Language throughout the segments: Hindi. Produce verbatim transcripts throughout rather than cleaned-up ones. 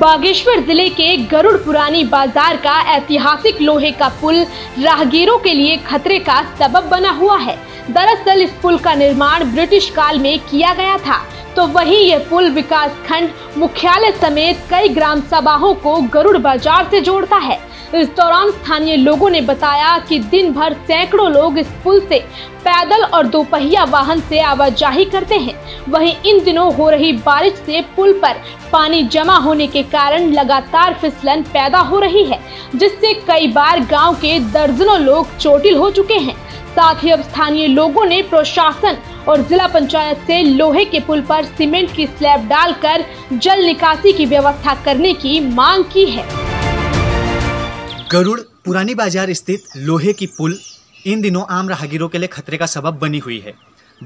बागेश्वर जिले के गरुड़ पुरानी बाजार का ऐतिहासिक लोहे का पुल राहगीरों के लिए खतरे का सबब बना हुआ है। दरअसल इस पुल का निर्माण ब्रिटिश काल में किया गया था, तो वहीं यह पुल विकास खंड मुख्यालय समेत कई ग्राम सभाओं को गरुड़ बाजार से जोड़ता है। इस दौरान स्थानीय लोगों ने बताया कि दिन भर सैकड़ों लोग इस पुल से पैदल और दोपहिया वाहन से आवाजाही करते हैं। वहीं इन दिनों हो रही बारिश से पुल पर पानी जमा होने के कारण लगातार फिसलन पैदा हो रही है, जिससे कई बार गांव के दर्जनों लोग चोटिल हो चुके हैं। साथ ही अब स्थानीय लोगों ने प्रशासन और जिला पंचायत से लोहे के पुल पर सीमेंट की स्लैब डालकर जल निकासी की व्यवस्था करने की मांग की है। गरुड़ पुरानी बाजार स्थित लोहे की पुल इन दिनों आम राहगीरों के लिए खतरे का सबब बनी हुई है।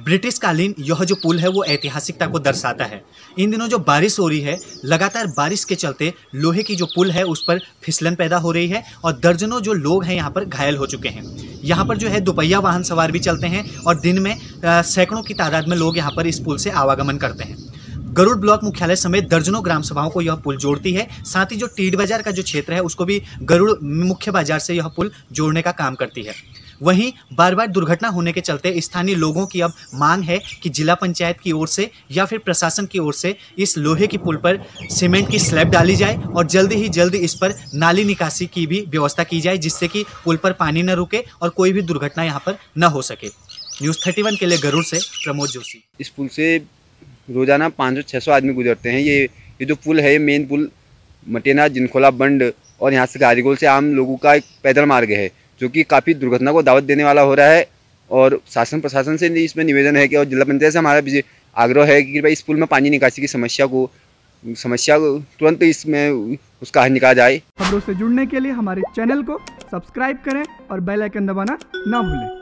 ब्रिटिश कालीन यह जो पुल है वो ऐतिहासिकता को दर्शाता है। इन दिनों जो बारिश हो रही है, लगातार बारिश के चलते लोहे की जो पुल है उस पर फिसलन पैदा हो रही है और दर्जनों जो लोग हैं यहाँ पर घायल हो चुके हैं। यहाँ पर जो है दोपहिया वाहन सवार भी चलते हैं और दिन में सैकड़ों की तादाद में लोग यहाँ पर इस पुल से आवागमन करते हैं। गरुड़ ब्लॉक मुख्यालय समेत दर्जनों ग्राम सभाओं को यह पुल जोड़ती है। साथ ही जो टीड बाजार का जो क्षेत्र है उसको भी गरुड़ मुख्य बाजार से यह पुल जोड़ने का काम करती है। वहीं बार बार दुर्घटना होने के चलते स्थानीय लोगों की अब मांग है कि जिला पंचायत की ओर से या फिर प्रशासन की ओर से इस लोहे की पुल पर सीमेंट की स्लैब डाली जाए और जल्दी ही जल्दी इस पर नाली निकासी की भी व्यवस्था की जाए, जिससे कि पुल पर पानी न रुके और कोई भी दुर्घटना यहाँ पर न हो सके। न्यूज थर्टी वन के लिए गरुड़ से प्रमोद जोशी। इस पुल से रोजाना पाँच सौ छः सौ आदमी गुजरते हैं। ये ये जो पुल है, ये मेन पुल मटेना जिनखोला बंड और यहाँ से राजगोल से आम लोगों का एक पैदल मार्ग है, जो कि काफ़ी दुर्घटना को दावत देने वाला हो रहा है। और शासन प्रशासन से इसमें निवेदन है कि और जिला पंचायत से हमारा आग्रह है कि भाई इस पुल में पानी निकासी की समस्या को समस्या को तुरंत इसमें उसका हल निकाला जाए। खबरों से जुड़ने के लिए हमारे चैनल को सब्सक्राइब करें और बेल आइकन दबाना ना भूलें।